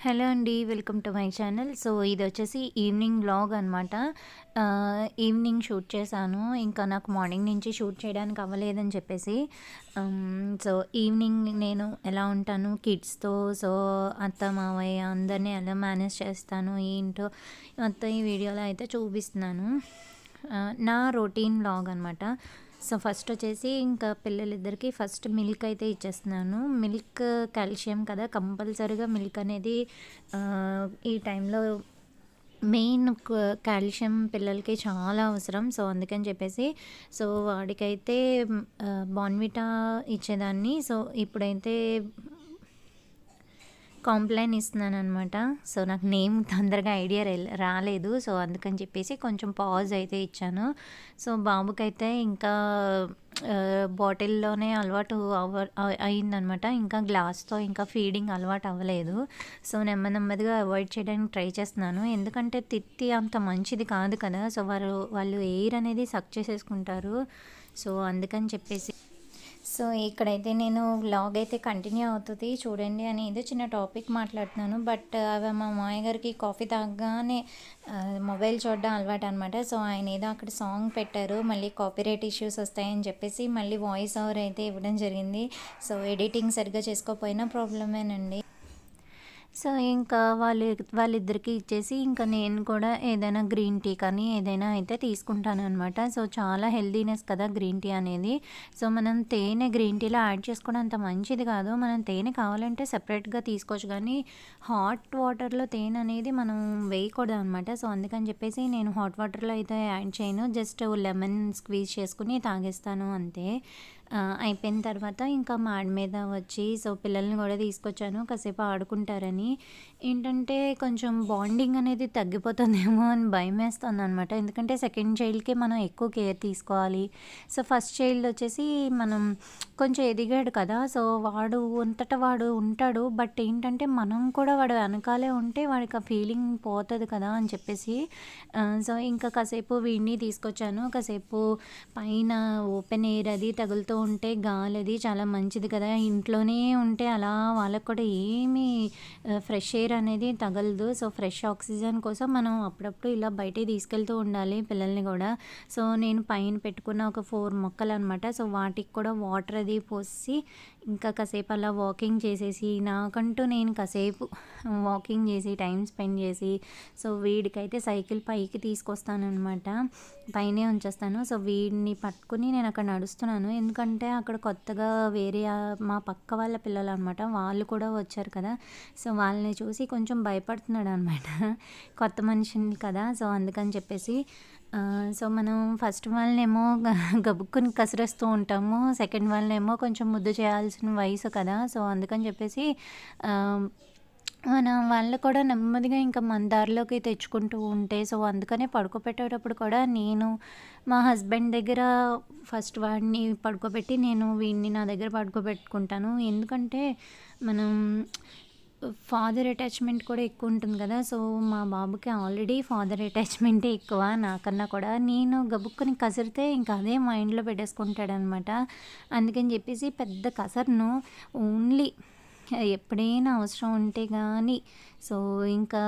Hello అండి, welcome to my channel. So ఇది వచ్చేసి ఈవినింగ్ బ్లాగ్ అన్నమాట. ఈవినింగ్ షూట్ చేశాను, ఇంకా నాకు మార్నింగ్ నుంచి షూట్ చేయడానికి అవ్వలేదని చెప్పేసి సో ఈవినింగ్ నేను ఎలా ఉంటాను కిడ్స్తో, సో అత్త మావయ్య అందరినీ ఎలా మేనేజ్ చేస్తాను ఏంటో మొత్తం ఈ వీడియోలో అయితే చూపిస్తున్నాను. నా రొటీన్ బ్లాగ్ అన్నమాట. సో ఫస్ట్ వచ్చేసి ఇంకా పిల్లలిద్దరికి ఫస్ట్ మిల్క్ అయితే ఇచ్చేస్తున్నాను. మిల్క్ కాల్షియం కదా, కంపల్సరీగా మిల్క్ అనేది ఈ టైంలో మెయిన్ కాల్షియం పిల్లలకి చాలా అవసరం. సో అందుకని చెప్పేసి సో వాడికైతే బాన్విటా ఇచ్చేదాన్ని, సో ఇప్పుడైతే కాంప్లైన్ ఇస్తున్నాను అనమాట. సో నాకు నేమ్ తొందరగా ఐడియా రాలేదు, సో అందుకని చెప్పేసి కొంచెం పాజ్ అయితే ఇచ్చాను. సో బాబుకైతే ఇంకా బాటిల్లోనే అలవాటు అయిందనమాట, ఇంకా గ్లాస్తో ఇంకా ఫీడింగ్ అలవాటు అవ్వలేదు. సో నెమ్మదిగా అవాయిడ్ చేయడానికి ట్రై చేస్తున్నాను, ఎందుకంటే తిత్తి అంత మంచిది కాదు కదా. సో వాళ్ళు ఎయిర్ అనేది సక్ చేసేసుకుంటారు, సో అందుకని చెప్పేసి. సో ఇక్కడైతే నేను వ్లాగ్ అయితే కంటిన్యూ అవుతుంది చూడండి అని ఏదో చిన్న టాపిక్ మాట్లాడుతున్నాను. బట్ అవి మా మామయ్య గారికి కాఫీ తాగగానే మొబైల్ చూడడం అలవాటు అనమాట. సో ఆయన ఏదో అక్కడ సాంగ్ పెట్టారు, మళ్ళీ కాపీరైట్ ఇష్యూస్ వస్తాయని చెప్పేసి మళ్ళీ వాయిస్ ఓవర్ అయితే ఇవ్వడం జరిగింది. సో ఎడిటింగ్ సరిగ్గా చేసుకోకపోయినా ప్రాబ్లమేనండి. సో ఇంకా వాళ్ళిద్దరికీ ఇచ్చేసి ఇంకా నేను కూడా ఏదైనా గ్రీన్ టీ కానీ ఏదైనా అయితే తీసుకుంటాను అనమాట. సో చాలా హెల్దీనెస్ కదా గ్రీన్ టీ అనేది. సో మనం తేనె గ్రీన్ టీలో యాడ్ చేసుకోవడం అంత మంచిది కాదు. మనం తేనె కావాలంటే సెపరేట్గా తీసుకోవచ్చు, కానీ హాట్ వాటర్లో తేనె అనేది మనం వేయకూడదు అనమాట. సో అందుకని చెప్పేసి నేను హాట్ వాటర్లో అయితే యాడ్ చేయను, జస్ట్ లెమన్ స్క్వీజ్ చేసుకుని తాగేస్తాను అంతే. అయిపోయిన తర్వాత ఇంకా మాడి మీద వచ్చి సో పిల్లల్ని కూడా తీసుకొచ్చాను, కాసేపు ఆడుకుంటారని. ఏంటంటే కొంచెం బాండింగ్ అనేది తగ్గిపోతుందేమో అని భయం వేస్తుంది అనమాట, ఎందుకంటే సెకండ్ చైల్డ్కి మనం ఎక్కువ కేర్ తీసుకోవాలి. సో ఫస్ట్ చైల్డ్ వచ్చేసి మనం కొంచెం ఎదిగాడు కదా, సో వాడు అంతటా వాడు ఉంటాడు. బట్ ఏంటంటే మనం కూడా వాడు వెనకాలే ఉంటే వాడికి ఆ ఫీలింగ్ పోతుంది కదా అని చెప్పేసి సో ఇంకా కాసేపు వీడిని తీసుకొచ్చాను. కాసేపు పైన ఓపెన్ ఎయిర్ అది తగులుతూ ఉంటే గాలి అది చాలా మంచిది కదా. ఇంట్లోనే ఉంటే అలా వాళ్ళకు కూడా ఏమీ ఫ్రెష్ ఎయిర్ అనేది తగలదు. సో ఫ్రెష్ ఆక్సిజన్ కోసం మనం అప్పుడప్పుడు ఇలా బయటే తీసుకెళ్తూ ఉండాలి పిల్లల్ని కూడా. సో నేను పైన పెట్టుకున్న ఒక 4 మొక్కలు అనమాట, సో వాటికి కూడా వాటర్ అది పోసి ఇంకా కాసేపు అలా వాకింగ్ చేసేసి నాకంటూ నేను కాసేపు వాకింగ్ చేసి టైం స్పెండ్ చేసి సో వీడికైతే సైకిల్ పైకి తీసుకొస్తాను అనమాట, పైనే ఉంచేస్తాను. సో వీడిని పట్టుకుని నేను అక్కడ నడుస్తున్నాను, ఎందుకంటే అక్కడ కొత్తగా వేరే మా పక్క వాళ్ళ పిల్లలు అనమాట వాళ్ళు కూడా వచ్చారు కదా. సో వాళ్ళని చూసి కొంచెం భయపడుతున్నాడు అనమాట, కొత్త మనిషిని కదా. సో అందుకని చెప్పేసి సో మనం ఫస్ట్ వాళ్ళనేమో గబుక్కుని కసిరేస్తూ ఉంటాము, సెకండ్ వాళ్ళనేమో కొంచెం ముద్దు చేయాల్సిన వయసు కదా. సో అందుకని చెప్పేసి మన వాళ్ళు కూడా నెమ్మదిగా ఇంకా మన దారిలోకి తెచ్చుకుంటూ ఉంటే సో అందుకనే పడుకోబెట్టేటప్పుడు కూడా నేను మా హస్బెండ్ దగ్గర ఫస్ట్ వాడిని పడుకోబెట్టి నేను వీడిని నా దగ్గర పడుకోబెట్టుకుంటాను, ఎందుకంటే మనం ఫాదర్ అటాచ్మెంట్ కూడా ఎక్కువ ఉంటుంది కదా. సో మా బాబుకి ఆల్రెడీ ఫాదర్ అటాచ్మెంటే ఎక్కువ నాకన్నా కూడా. నేను గబుక్కుని కసిరితే ఇంకా అదే మైండ్లో పెట్టేసుకుంటాడనమాట, అందుకని చెప్పేసి పెద్ద కసరును ఓన్లీ ఎప్పుడైనా అవసరం ఉంటే కానీ. సో ఇంకా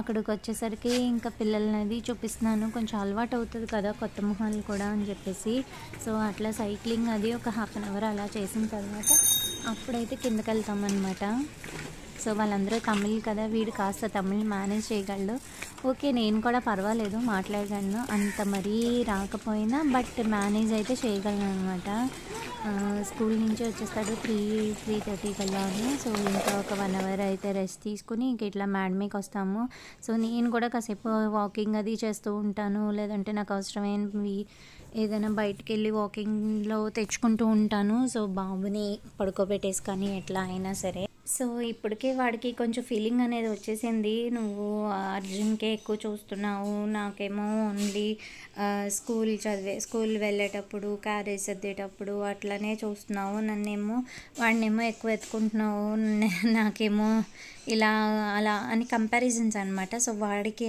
అక్కడికి వచ్చేసరికి ఇంకా పిల్లలనేది చూపిస్తున్నాను, కొంచెం అలవాటు అవుతుంది కదా కొత్త మొహాలు కూడా అని చెప్పేసి. సో అట్లా సైక్లింగ్ అది ఒక ½ గంట అలా చేసిన తర్వాత అప్పుడైతే కిందకి వెళ్తామన్నమాట. సో వాళ్ళందరూ తమిళ్ కదా, వీడు కాస్త తమిళ్ మేనేజ్ చేయగలడు, ఓకే నేను కూడా పర్వాలేదు మాట్లాడగలను, అంత మరీ రాకపోయినా బట్ మేనేజ్ అయితే చేయగలను అనమాట. స్కూల్ నుంచి వచ్చేస్తాడు 3:30 కల్లా. సో ఇంకా ఒక 1 గంట అయితే రెస్ట్ తీసుకుని ఇంక ఇట్లా మేడమేకి వస్తాము. సో నేను కూడా కాసేపు వాకింగ్ అది చేస్తూ ఉంటాను, లేదంటే నాకు అవసరమైనవి ఏదైనా బయటకు వెళ్ళి వాకింగ్లో తెచ్చుకుంటూ ఉంటాను. సో బాబుని పడుకోబెట్టేసి కానీ ఎట్లా అయినా సరే. సో ఇప్పటికే వాడికి కొంచెం ఫీలింగ్ అనేది వచ్చేసింది, నువ్వు అర్జున్కే ఎక్కువ చూస్తున్నావు, నాకేమో ఓన్లీ స్కూల్ వెళ్ళేటప్పుడు క్యారేజ్ సర్దేటప్పుడు అట్లానే చూస్తున్నావు, నన్నేమో వాడినేమో ఎక్కువ ఎత్తుకుంటున్నావు, నాకేమో ఇలా అలా అని కంపారిజన్స్ అనమాట. సో వాడికి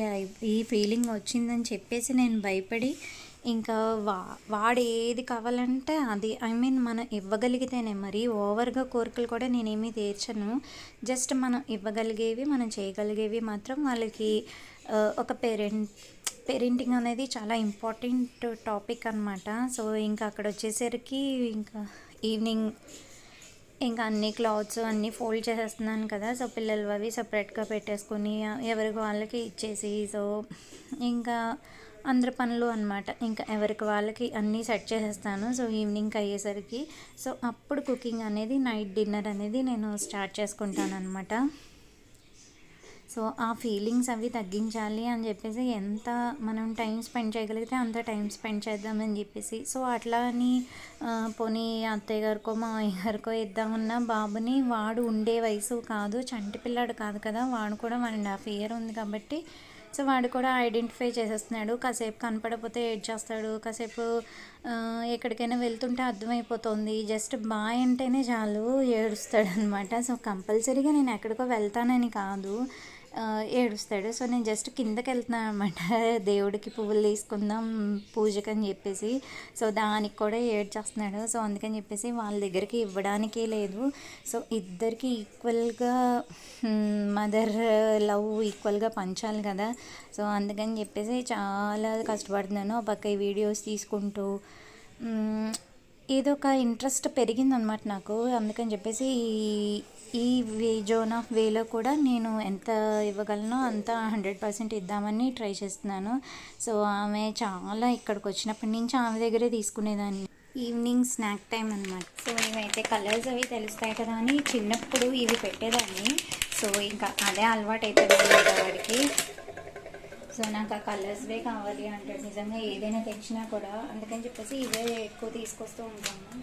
ఈ ఫీలింగ్ వచ్చిందని చెప్పేసి నేను భయపడి ఇంకా వాడు ఏది కావాలంటే అది, ఐ మీన్ మనం ఇవ్వగలిగితేనే. మరి ఓవర్గా కోరికలు కూడా నేనేమీ తీర్చను, జస్ట్ మనం ఇవ్వగలిగేవి మనం చేయగలిగేవి మాత్రం వాళ్ళకి. ఒక పేరెంటింగ్ అనేది చాలా ఇంపార్టెంట్ టాపిక్ అన్నమాట. సో ఇంకా అక్కడ వచ్చేసరికి ఇంకా ఈవినింగ్ ఇంకా అన్ని క్లాత్స్ అన్నీ ఫోల్డ్ చేసేస్తున్నాను కదా, సో పిల్లలు అవి సపరేట్గా పెట్టేసుకొని ఎవరికి వాళ్ళకి ఇచ్చేసి, సో ఇంకా అందరి పనులు అన్నమాట. ఇంకా ఎవరికి వాళ్ళకి అన్నీ సెట్ చేసేస్తాను. సో ఈవినింగ్ అయ్యేసరికి సో అప్పుడు కుకింగ్ అనేది, నైట్ డిన్నర్ అనేది నేను స్టార్ట్ చేసుకుంటాను అన్నమాట. సో ఆ ఫీలింగ్స్ అవి తగ్గించాలి అని చెప్పేసి ఎంత మనం టైం స్పెండ్ చేయగలిగితే అంత టైం స్పెండ్ చేద్దామని చెప్పేసి. సో అట్లా అని పోనీ అత్తయ్య గారికో మావయ్య గారికో ఇద్దామన్న బాబుని, వాడు ఉండే వయసు కాదు, చంటి పిల్లాడు కాదు కదా, వాడు కూడా 1.5 years ఉంది కాబట్టి, సో వాడు కూడా ఐడెంటిఫై చేసేస్తున్నాడు. కాసేపు కనపడపోతే ఏడ్చేస్తాడు, కాసేపు ఎక్కడికైనా వెళ్తుంటే అర్థమైపోతుంది, జస్ట్ బాయ్ అంటేనే చాలు ఏడుస్తాడు అనమాట. సో కంపల్సరీగా నేను ఎక్కడికో వెళ్తానని కాదు ఏడుస్తాడు. సో నేను జస్ట్ కిందకి వెళ్తున్నాను అనమాట, దేవుడికి పువ్వులు తీసుకుందాం పూజకి అని చెప్పేసి. సో దానికి కూడా ఏడ్చేస్తున్నాడు. సో అందుకని చెప్పేసి వాళ్ళ దగ్గరికి ఇవ్వడానికే లేదు. సో ఇద్దరికి ఈక్వల్గా మదర్ లవ్ ఈక్వల్గా పంచాలి కదా, సో అందుకని చెప్పేసి చాలా కష్టపడుతున్నాను. ఆ పక్క ఈ వీడియోస్ తీసుకుంటూ ఏదో ఒక ఇంట్రెస్ట్ పెరిగిందనమాట నాకు. అందుకని చెప్పేసి ఈ జోన్ ఆఫ్ వేలో కూడా నేను ఎంత ఇవ్వగలనో అంత 100% ఇద్దామని ట్రై చేస్తున్నాను. సో ఆమె చాలా ఇక్కడికి వచ్చినప్పటి నుంచి ఆమె దగ్గరే తీసుకునేదాన్ని. ఈవినింగ్ స్నాక్ టైం అనమాట. సో ఇవైతే కలర్స్ అవి తెలుస్తాయి కదా అని చిన్నప్పుడు ఇవి పెట్టేదాన్ని. సో ఇంకా అదే అలవాటు అయిపోయింది వాడికి. సో నాకు ఆ కలర్స్వే కావాలి అంటే నిజంగా ఏదైనా తెచ్చినా కూడా, అందుకని చెప్పేసి ఇవే ఎక్కువ తీసుకొస్తూ ఉంటాను.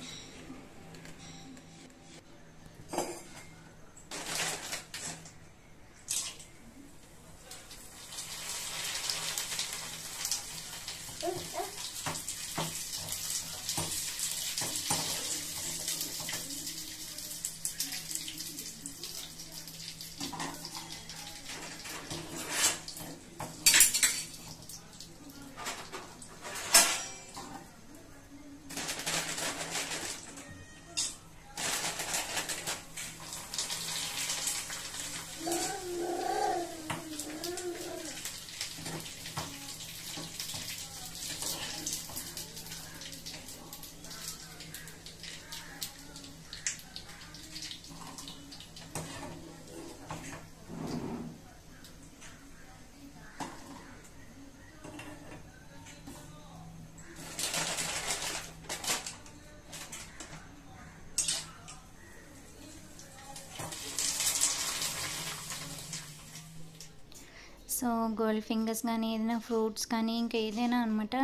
సో గోల్డ్ ఫింగర్స్ కానీ ఏదైనా ఫ్రూట్స్ కానీ ఇంకా ఏదైనా అనమాట.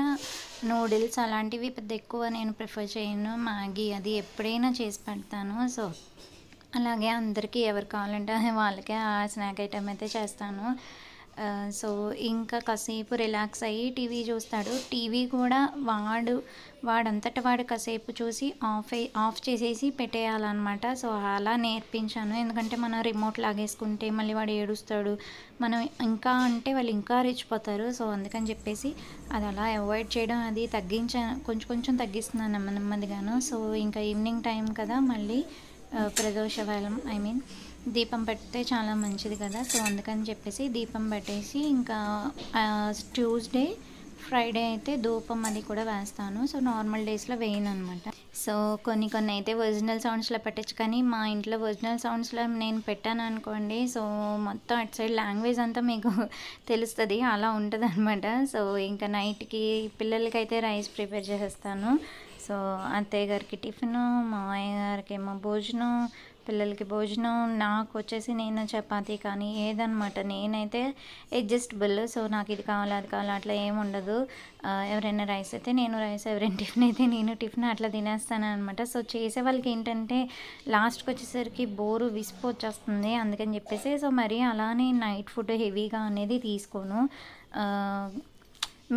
నూడిల్స్ అలాంటివి పెద్ద ఎక్కువ నేను ప్రిఫర్ చేయను, మ్యాగీ అది ఎప్పుడైనా చేసి పెడతాను. సో అలాగే అందరికీ ఎవరు కావాలంటే వాళ్ళకే ఆ స్నాక్ ఐటమ్ అయితే చేస్తాను. సో ఇంకా కాసేపు రిలాక్స్ అయ్యి టీవీ చూస్తాడు. టీవీ కూడా వాడంతట వాడు కాసేపు చూసి ఆఫ్ చేసేసి పెట్టేయాలన్నమాట. సో అలా నేర్పించాను, ఎందుకంటే మనం రిమోట్ లాగేసుకుంటే మళ్ళీ వాడు ఏడుస్తాడు, మనం ఇంకా అంటే వాళ్ళు ఇంకా రెచ్చిపోతారు. సో అందుకని చెప్పేసి అది అలా అవాయిడ్ చేయడం అది కొంచెం కొంచెం తగ్గిస్తున్నాను నెమ్మదిగాను. సో ఇంకా ఈవినింగ్ టైం కదా, మళ్ళీ ప్రదోషవేళం ఐ మీన్ దీపం పెడితే చాలా మంచిది కదా, సో అందుకని చెప్పేసి దీపం పెట్టేసి ఇంకా ట్యూస్డే ఫ్రైడే అయితే ధూపం అది కూడా వేస్తాను. సో నార్మల్ డేస్లో వేయను అనమాట. సో కొన్ని అయితే ఒరిజినల్ సౌండ్స్లో పెట్టచ్చు, కానీ మా ఇంట్లో ఒరిజినల్ సౌండ్స్లో నేను పెట్టాను అనుకోండి, సో మొత్తం అటు సైడ్ లాంగ్వేజ్ అంతా మీకు తెలుస్తుంది, అలా ఉంటుంది అనమాట. సో ఇంకా నైట్కి పిల్లలకైతే రైస్ ప్రిపేర్ చేసేస్తాను. సో అత్తయ్య గారికి టిఫిను, మామయ్య గారికి ఏమో భోజనం, పిల్లలకి భోజనం, నాకు వచ్చేసి నేను చపాతీ కానీ ఏదన్నమాట. నేనైతే అడ్జస్టబుల్, సో నాకు ఇది కావాలి అది కావాలి అట్లా ఏమి ఉండదు. ఎవరైనా రైస్ అయితే నేను రైస్, ఎవరైనా టిఫిన్ అయితే నేను టిఫిన్, అట్లా తినేస్తాను అనమాట. సో చేసే వాళ్ళకి ఏంటంటే లాస్ట్కి వచ్చేసరికి బోరు విసుపు వచ్చేస్తుంది, అందుకని చెప్పేసి సో మరి అలానే నైట్ ఫుడ్ హెవీగా అనేది తీసుకోను,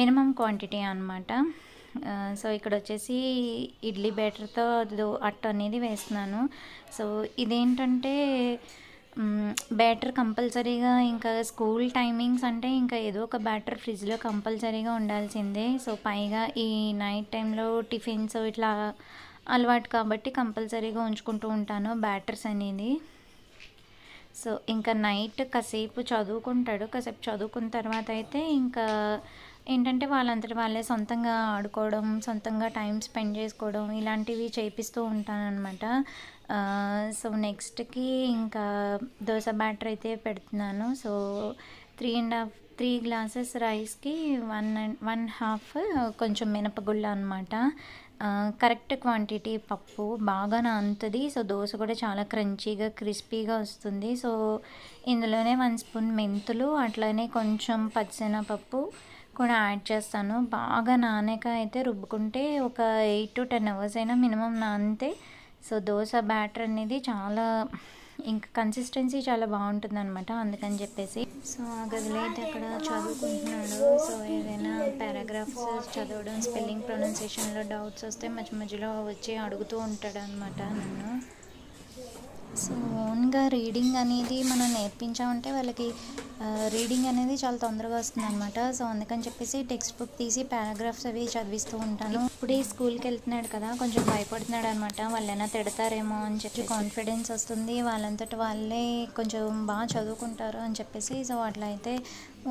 మినిమం క్వాంటిటీ అనమాట. సో ఇక్కడ వచ్చేసి ఇడ్లీ బ్యాటర్తో అట్టు అనేది వేస్తున్నాను. సో ఇదేంటంటే बैटर కంపల్సరీగా ఇంకా స్కూల్ టైమింగ్స్ అంటే ఇంకా ఏదో ఒక బ్యాటర్ ఫ్రిడ్జ్ లో కంపల్సరీగా ఉండాల్సిందే. సో పైగా ఈ నైట్ టైం లో టిఫిన్స్ ఇట్లా అలవాటు కాబట్టి కంపల్సరీగా ఉంచుకుంటూ ఉంటాను బ్యాటర్స్ అనేది. సో ఇంకా నైట్ కాసేపు చదువుకుంటాడు, కాసేపు చదువుకున్న తర్వాత అయితే ఇంకా ఏంటంటే వాళ్ళంతటి వాళ్ళే సొంతంగా ఆడుకోవడం, సొంతంగా టైం స్పెండ్ చేసుకోవడం ఇలాంటివి చేపిస్తూ ఉంటానన్నమాట. సో నెక్స్ట్కి ఇంకా దోశ బ్యాటర్ అయితే పెడుతున్నాను. సో 3 గ్లాసెస్ రైస్కి 1.5 కొంచెం మినపగుళ్ళ అన్నమాట. కరెక్ట్ క్వాంటిటీ పప్పు బాగా నానుతుంది. సో దోశ కూడా చాలా క్రంచీగా క్రిస్పీగా వస్తుంది. సో ఇందులోనే 1 స్పూన్ మెంతులు అట్లానే కొంచెం పచ్చనపప్పు కూడా యాడ్ చేస్తాను. బాగా నానాక అయితే రుబ్బుకుంటే ఒక 8 to 10 hours అయినా మినిమం నానితే సో దోశ బ్యాటర్ అనేది చాలా ఇంకా కన్సిస్టెన్సీ చాలా బాగుంటుంది అనమాట. అందుకని చెప్పేసి సో ఆ గదిలో అయితే అక్కడ చదువుకుంటున్నాడు. సో ఏదైనా పారాగ్రాఫ్స్ చదవడం, స్పెల్లింగ్ ప్రొనౌన్సియేషన్లో డౌట్స్ వస్తే మధ్య మధ్యలో వచ్చి అడుగుతూ ఉంటాడు అనమాట నన్ను. సో ఓన్గా రీడింగ్ అనేది మనం నేర్పించామంటే వాళ్ళకి రీడింగ్ అనేది చాలా తొందరగా వస్తుంది అనమాట. సో అందుకని చెప్పేసి టెక్స్ట్ బుక్ తీసి పారాగ్రాఫ్స్ అవి చదివిస్తూ ఉంటాను. ఇప్పుడే స్కూల్కి వెళ్తున్నాడు కదా, కొంచెం భయపడుతున్నాడు అనమాట. వాళ్ళైనా తిడతారేమో అని చెప్పి కాన్ఫిడెన్స్ వస్తుంది, వాళ్ళంతటి వాళ్ళే కొంచెం బాగా చదువుకుంటారు అని చెప్పేసి. సో అట్లా అయితే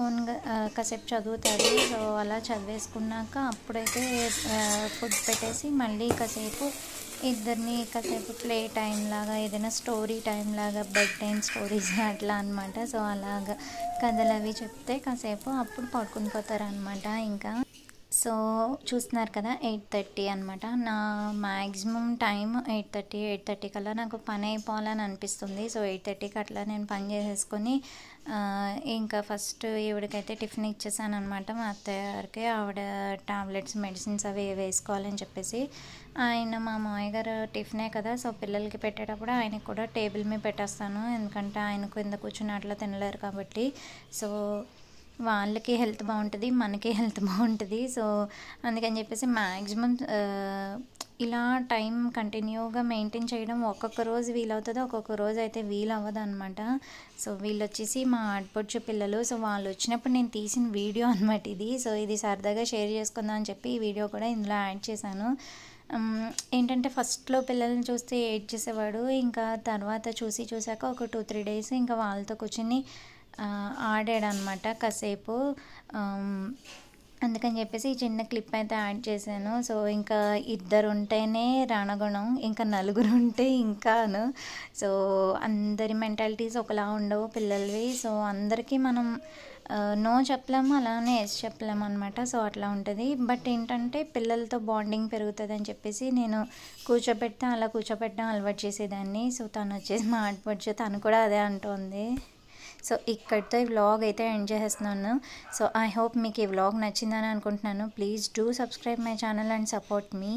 ఓన్గా కాసేపు చదువుతాడు. సో అలా చదివేసుకున్నాక అప్పుడైతే ఫుడ్ పెట్టేసి మళ్ళీ కాసేపు ఇద్దరిని కాసేపు ప్లే టైం లాగా, ఏదైనా స్టోరీ టైం లాగా, బెడ్ టైం స్టోరీస్ అట్లా అనమాట. సో అలాగా కథలు అవి చెప్తే కాసేపు అప్పుడు పడుకుని పోతారు అనమాట. ఇంకా సో చూస్తున్నారు కదా 8:30 అనమాట. నా మ్యాక్సిమం టైం 8:30 కల్లా నాకు పని అయిపోవాలని అనిపిస్తుంది. సో 8:30కి అట్లా నేను పని చేసేసుకొని ఇంకా ఫస్ట్ ఈవిడకైతే టిఫిన్ ఇచ్చేసాను అనమాట. మా అత్తయ్యకి ఆవిడ టాబ్లెట్స్ మెడిసిన్స్ అవి వేసుకోవాలని చెప్పేసి, ఆయన మా మామయ్య గారు టిఫినే కదా సో పిల్లలకి పెట్టేటప్పుడు ఆయనకు కూడా టేబుల్ మీద పెట్టేస్తాను, ఎందుకంటే ఆయన కింద కూర్చుని అట్లా తినలేరు కాబట్టి. సో వాళ్ళకి హెల్త్ బాగుంటుంది, మనకి హెల్త్ బాగుంటుంది. సో అందుకని చెప్పేసి మ్యాక్సిమం ఇలా టైం కంటిన్యూగా మెయింటైన్ చేయడం ఒక్కొక్క రోజు వీలవుతుంది, ఒక్కొక్క రోజు అయితే వీలవ్వదు అనమాట. సో వీళ్ళు వచ్చేసి మా ఆడపడుచు పిల్లలు. సో వాళ్ళు వచ్చినప్పుడు నేను తీసిన వీడియో అనమాట ఇది. సో ఇది సరదాగా షేర్ చేసుకుందాం అని చెప్పి ఈ వీడియో కూడా ఇందులో యాడ్ చేశాను. ఏంటంటే ఫస్ట్లో పిల్లల్ని చూస్తే ఏడ్ చేసేవాడు, ఇంకా తర్వాత చూశాక ఒక 2-3 days ఇంకా వాళ్ళతో కూర్చుని ఆడాడనమాట కాసేపు. అందుకని చెప్పేసి ఈ చిన్న క్లిప్ అయితే యాడ్ చేశాను. సో ఇంకా 2 ఉంటేనే రణగుణం, ఇంకా 4 ఉంటే ఇంకాను. సో అందరి మెంటాలిటీస్ ఒకలా ఉండవు పిల్లలవి. సో అందరికీ మనం నో చెప్పలేము, అలానే ఎస్ చెప్పలేము అనమాట. సో అట్లా ఉంటుంది. బట్ ఏంటంటే పిల్లలతో బాండింగ్ పెరుగుతుంది అని చెప్పేసి నేను కూర్చోబెడితే అలా కూర్చోబెట్టడం అలవాటు చేసేదాన్ని. సో తను వచ్చేసి మా ఆడపడుచు తను కూడా అదే అంటుంది. సో ఇక్కడితో ఈ వ్లాగ్ అయితే ఎండ్ చేసేస్తున్నాను. సో ఐ హోప్ మీకు ఈ వ్లాగ్ నచ్చిందని అనుకుంటున్నాను. Please do subscribe my channel and support me.